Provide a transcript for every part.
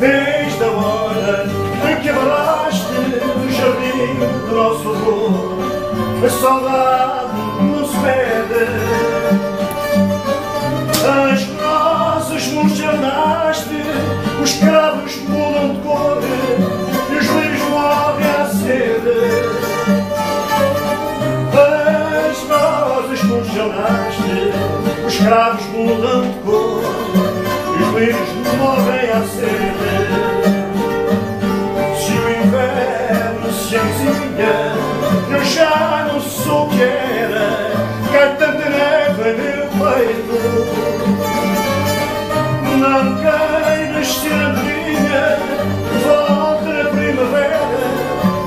desde a hora em que abalaste o jardim do nosso amor. A saudade não se pede. As rosas nos tornaste, os cravos mudam de cor e os livros morrem à sede. As rosas nos tornaste, os cravos mudam de cor e os livros morrem à sede. Se o inverno se anzinha, eu já não sou o que era, cai tanta neve em meu peito. Não queiras ser a minha, volta na primavera,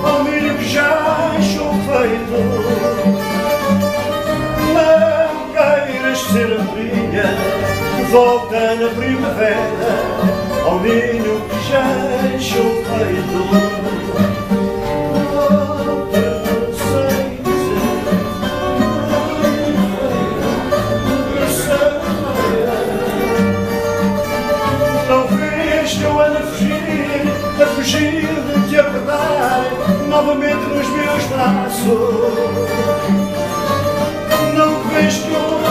ao milho que já achou feito. Não queiras ser a minha, volta na primavera, ao milho que já achou feito. De te apertar novamente nos meus braços, não vejo que eu